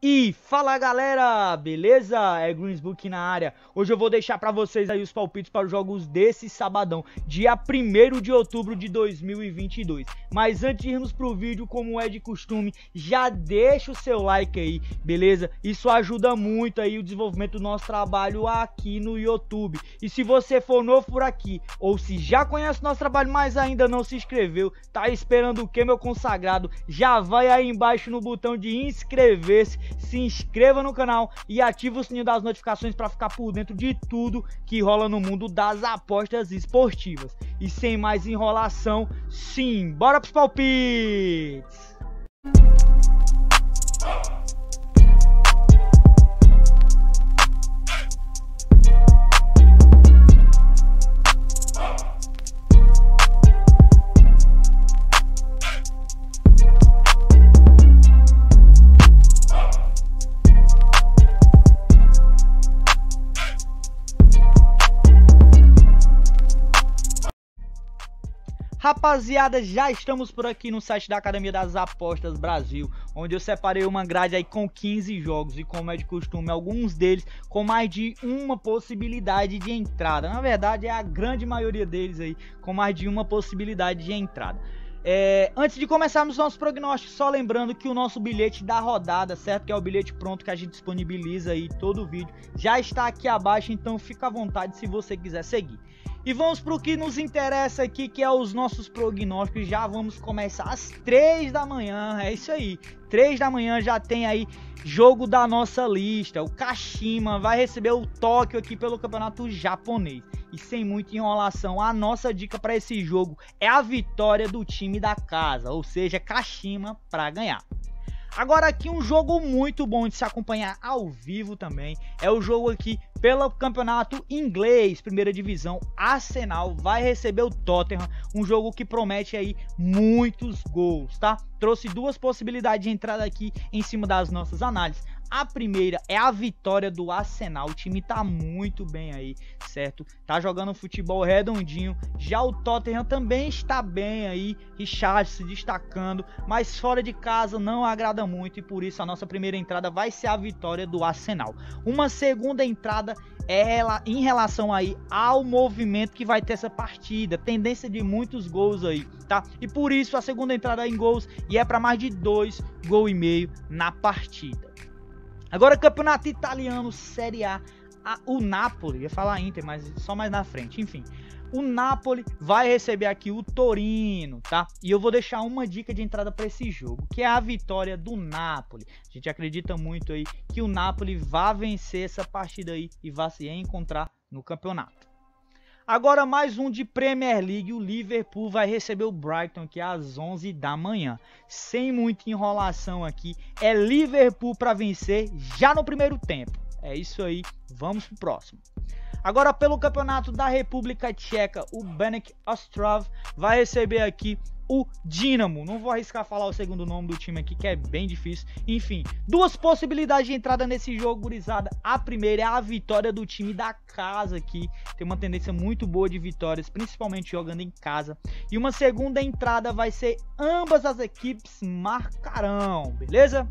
E fala galera, beleza? É Greensbook na área. Hoje eu vou deixar pra vocês aí os palpites para os jogos desse sabadão, dia 1º de outubro de 2022. Mas antes de irmos pro vídeo, como é de costume, já deixa o seu like aí, beleza? Isso ajuda muito aí o desenvolvimento do nosso trabalho aqui no YouTube. E se você for novo por aqui, ou se já conhece o nosso trabalho, mas ainda não se inscreveu, tá esperando o que, meu consagrado? Já vai aí embaixo no botão de inscrever-se. Se inscreva no canal e ative o sininho das notificações para ficar por dentro de tudo que rola no mundo das apostas esportivas. E sem mais enrolação, sim, bora pros palpites! Rapaziada, já estamos por aqui no site da Academia das Apostas Brasil, onde eu separei uma grade aí com 15 jogos e, como é de costume, alguns deles com mais de uma possibilidade de entrada. Na verdade, é a grande maioria deles aí com mais de uma possibilidade de entrada. Antes de começarmos nosso prognóstico, só lembrando que o nosso bilhete da rodada, certo? Que é o bilhete pronto que a gente disponibiliza aí todo o vídeo, já está aqui abaixo, então fica à vontade se você quiser seguir. E vamos para o que nos interessa aqui, que é os nossos prognósticos. Já vamos começar às 3 da manhã, é isso aí. 3 da manhã já tem aí jogo da nossa lista. O Kashima vai receber o Tóquio aqui pelo campeonato japonês. E sem muita enrolação, a nossa dica para esse jogo é a vitória do time da casa, ou seja, Kashima para ganhar. Agora aqui um jogo muito bom de se acompanhar ao vivo também, é o jogo aqui pelo campeonato inglês, primeira divisão. Arsenal vai receber o Tottenham, um jogo que promete aí muitos gols, tá? Trouxe duas possibilidades de entrada aqui em cima das nossas análises. A primeira é a vitória do Arsenal, o time tá muito bem aí, certo? Tá jogando um futebol redondinho. Já o Tottenham também está bem aí, Richarlison se destacando, mas fora de casa não agrada muito e por isso a nossa primeira entrada vai ser a vitória do Arsenal. Uma segunda entrada é em relação aí ao movimento que vai ter essa partida, tendência de muitos gols aí, tá? E por isso a segunda entrada é em gols e é para mais de 2,5 gols na partida. Agora, campeonato italiano, Série A, o Napoli, ia falar Inter, mas só mais na frente, enfim. O Napoli vai receber aqui o Torino, tá? E eu vou deixar uma dica de entrada para esse jogo, que é a vitória do Napoli. A gente acredita muito aí que o Napoli vai vencer essa partida aí e vai se encontrar no campeonato. Agora mais um de Premier League, o Liverpool vai receber o Brighton, que é às 11 da manhã. Sem muita enrolação aqui, é Liverpool para vencer já no primeiro tempo. É isso aí, vamos pro próximo. Agora pelo campeonato da República Tcheca, o Banik Ostrava vai receber aqui o Dinamo. Não vou arriscar falar o segundo nome do time aqui, que é bem difícil. Enfim, duas possibilidades de entrada nesse jogo, gurizada. A primeira é a vitória do time da casa aqui. Tem uma tendência muito boa de vitórias, principalmente jogando em casa. E uma segunda entrada vai ser ambas as equipes marcarão, beleza?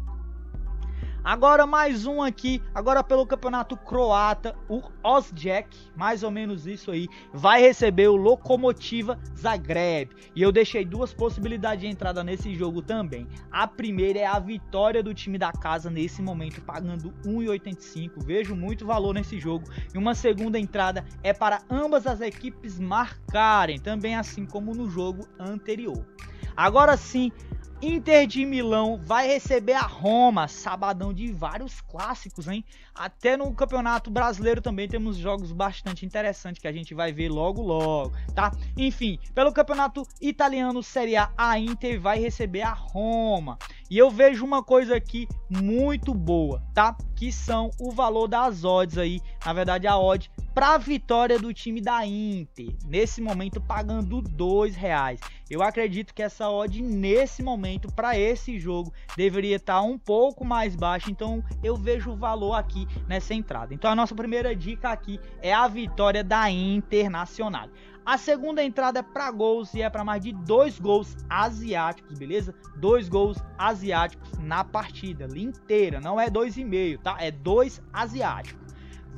Agora mais um aqui, agora pelo campeonato croata, o Osijek, mais ou menos isso aí, vai receber o Lokomotiva Zagreb. E eu deixei duas possibilidades de entrada nesse jogo também. A primeira é a vitória do time da casa nesse momento, pagando 1,85. Vejo muito valor nesse jogo. E uma segunda entrada é para ambas as equipes marcarem, também assim como no jogo anterior. Agora sim, Inter de Milão vai receber a Roma, sabadão de vários clássicos, hein? Até no Campeonato Brasileiro também temos jogos bastante interessantes que a gente vai ver logo logo, tá? Enfim, pelo Campeonato Italiano Série A, a Inter vai receber a Roma. E eu vejo uma coisa aqui muito boa, tá? Que são o valor das odds aí, na verdade a odd para a vitória do time da Inter, nesse momento pagando R$2. Eu acredito que essa odd nesse momento para esse jogo deveria estar um pouco mais baixa, então eu vejo o valor aqui nessa entrada. Então a nossa primeira dica aqui é a vitória da Internacional. A segunda entrada é para gols e é para mais de 2 gols asiáticos, beleza? 2 gols asiáticos na partida inteira, não é 2,5, tá? É 2 asiáticos.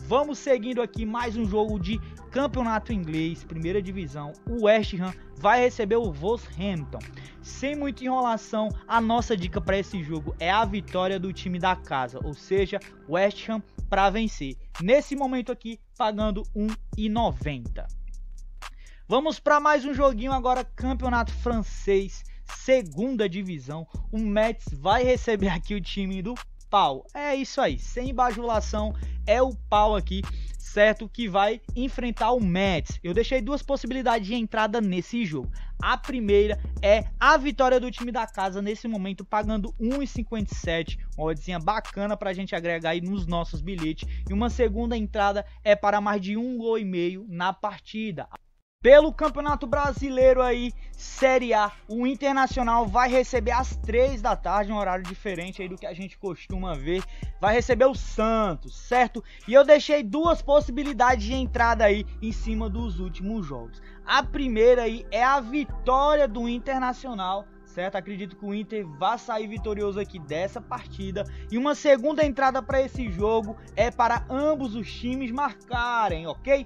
Vamos seguindo aqui mais um jogo de campeonato inglês, primeira divisão. O West Ham vai receber o Wolverhampton. Sem muita enrolação, a nossa dica para esse jogo é a vitória do time da casa, ou seja, West Ham para vencer. Nesse momento aqui, pagando R$1,90. Vamos para mais um joguinho agora, campeonato francês, segunda divisão. O Metz vai receber aqui o time do Pau. É isso aí, sem bajulação, é o Pau aqui, certo? Que vai enfrentar o Metz. Eu deixei 2 possibilidades de entrada nesse jogo. A primeira é a vitória do time da casa nesse momento, pagando R$1,57, uma oddzinha bacana para a gente agregar aí nos nossos bilhetes. E uma segunda entrada é para mais de 1,5 gol na partida. Pelo Campeonato Brasileiro aí, Série A, o Internacional vai receber às 3 da tarde, um horário diferente aí do que a gente costuma ver. Vai receber o Santos, certo? E eu deixei 2 possibilidades de entrada aí em cima dos últimos jogos. A primeira aí é a vitória do Internacional, certo? Acredito que o Inter vai sair vitorioso aqui dessa partida. E uma segunda entrada para esse jogo é para ambos os times marcarem, ok?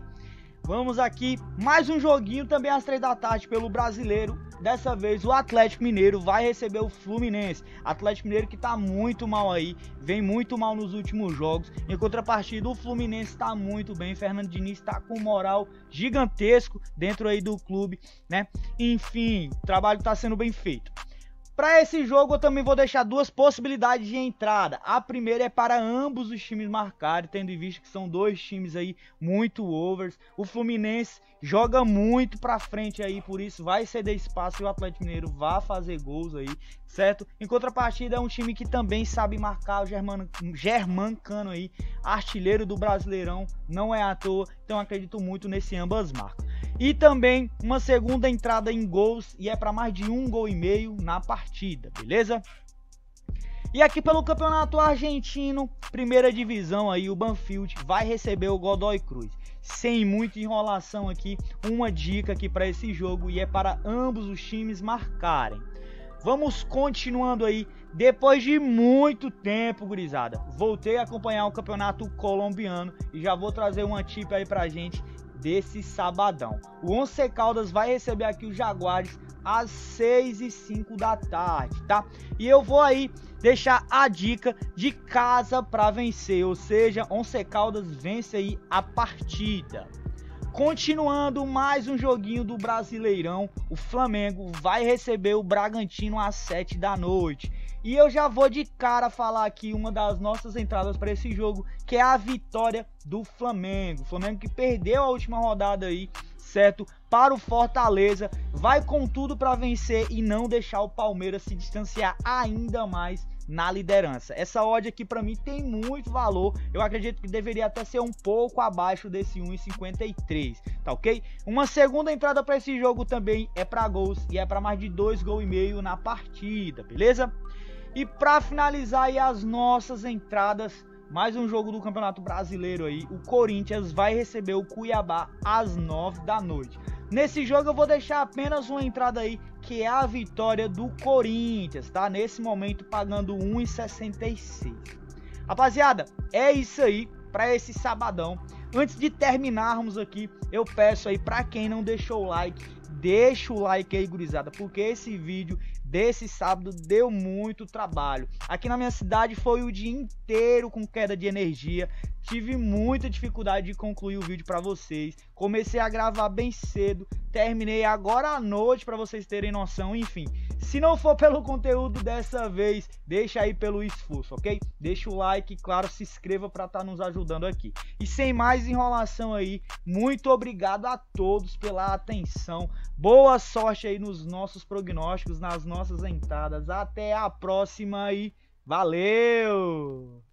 Vamos aqui, mais um joguinho também às 3 da tarde pelo Brasileiro. Dessa vez o Atlético Mineiro vai receber o Fluminense. Atlético Mineiro que tá muito mal aí, vem muito mal nos últimos jogos. Em contrapartida, o Fluminense tá muito bem. Fernando Diniz tá com moral gigantesco dentro aí do clube, né? Enfim, o trabalho tá sendo bem feito. Para esse jogo eu também vou deixar 2 possibilidades de entrada. A primeira é para ambos os times marcarem, tendo em vista que são 2 times aí muito overs. O Fluminense joga muito para frente aí, por isso vai ceder espaço e o Atlético Mineiro vai fazer gols aí, certo? Em contrapartida é um time que também sabe marcar, o Germán Cano aí, artilheiro do Brasileirão, não é à toa, então acredito muito nesse ambas marcas. E também uma segunda entrada em gols e é para mais de 1,5 gol na partida, beleza? E aqui pelo Campeonato Argentino, primeira divisão aí, o Banfield vai receber o Godoy Cruz. Sem muita enrolação aqui, uma dica aqui para esse jogo e é para ambos os times marcarem. Vamos continuando aí, depois de muito tempo, gurizada. Voltei a acompanhar o Campeonato Colombiano e já vou trazer uma tip aí pra gente desse sabadão. O Onze Caldas vai receber aqui o Jaguares às 6h05 da tarde, tá? E eu vou aí deixar a dica de casa para vencer, ou seja, Onze Caldas vence aí a partida. Continuando mais um joguinho do Brasileirão, o Flamengo vai receber o Bragantino às 7 da noite. E eu já vou de cara falar aqui uma das nossas entradas para esse jogo, que é a vitória do Flamengo. O Flamengo que perdeu a última rodada aí, certo? Para o Fortaleza, vai com tudo para vencer e não deixar o Palmeiras se distanciar ainda mais na liderança. Essa odd aqui para mim tem muito valor, eu acredito que deveria até ser um pouco abaixo desse 1,53, tá ok? Uma segunda entrada para esse jogo também é para gols e é para mais de 2,5 gol na partida, beleza? E para finalizar aí as nossas entradas, mais um jogo do Campeonato Brasileiro aí, o Corinthians vai receber o Cuiabá às 9 da noite. Nesse jogo eu vou deixar apenas uma entrada aí, que é a vitória do Corinthians, tá? Nesse momento pagando R$1,66. Rapaziada, é isso aí para esse sabadão. Antes de terminarmos aqui, eu peço aí para quem não deixou o like, deixa o like aí, gurizada, porque esse vídeo desse sábado deu muito trabalho. Aqui na minha cidade foi o dia inteiro com queda de energia. Tive muita dificuldade de concluir o vídeo para vocês. Comecei a gravar bem cedo, terminei agora à noite para vocês terem noção. Enfim, se não for pelo conteúdo dessa vez, deixa aí pelo esforço, ok? Deixa o like, claro, se inscreva para estar nos ajudando aqui. E sem mais enrolação aí, muito obrigado a todos pela atenção. Boa sorte aí nos nossos prognósticos, nas nossas entradas. Até a próxima e valeu!